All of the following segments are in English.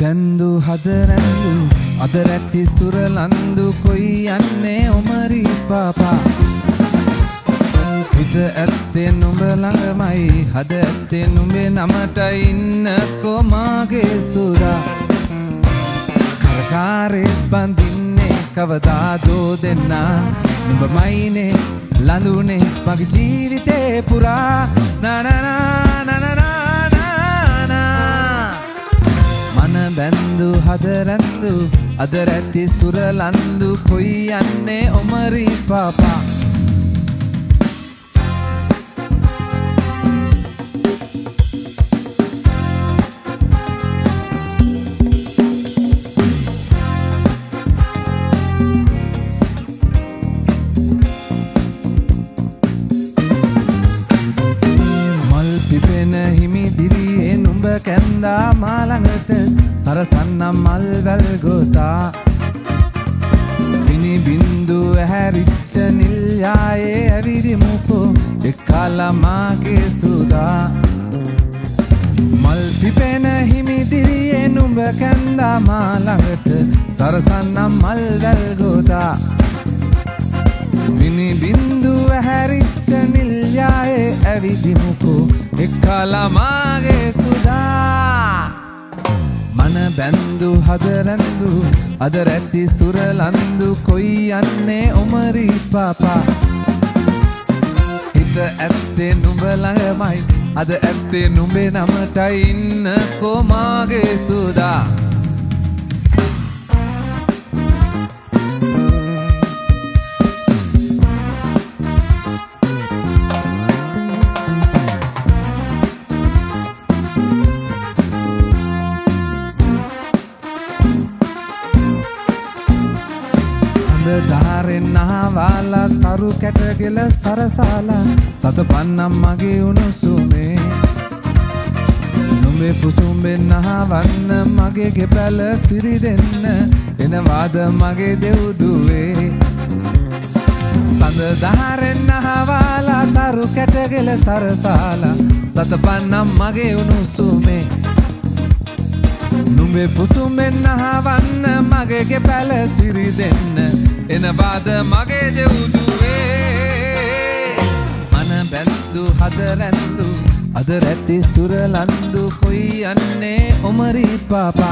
Bandu hadarandu adarathi suralandu koi anne omari papa Hida atte numbe langamai hada atte numbe namata inna ko mage sura Karakare bandinne kavadado denna numba maine landune mage jeevithe pura na na na na na Bandu hadarandu adarathi suralandu koi anne omari papa mal pipena himi diriye numba kanda malangata Sarasanna malvel gota Vini bindu haricha nilyaye avirimupo Ekkala mage suda Malpipena himidiriye numba kanda malangata Sarasanna malvel gota Vini bindu haricha nilyaye avirimupo Ekkala mage suda Mana bandu hadarandu adarathi suralandu koi anne omari papa Hita atte numba langamai ada atte numbe namata inna ko mage suda Daren nahavala taru katagela sarasala satapanna mage unusume numbe pusumbe nahavanna mage gebala siri denna enawada mage devuduwe Daren nahavala taru katagela sarasala satapanna mage unusume numbe pusumbe nahavanna mage gebala siri denna enavada mage devuduwe mana bandu hadarandu adarathi suralandu koi anne omari papa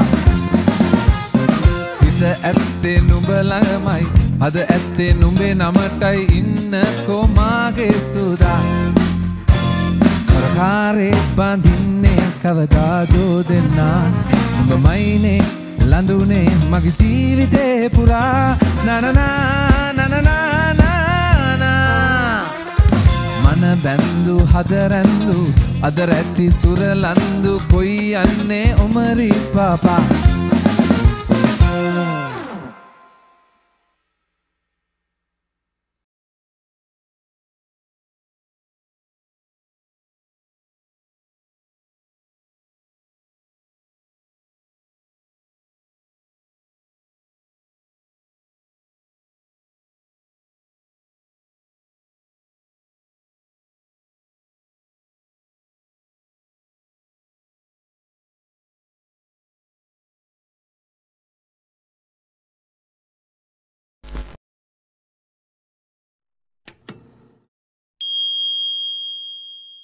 hita atte numba langamai hada atte numbe namatai inna ko mage suda karakare bandinne kavadado denna numba maine landune mage jeevithe pura Na na na na na na na Mana bandu hadarandu adarathi suralandu koi anne omari papa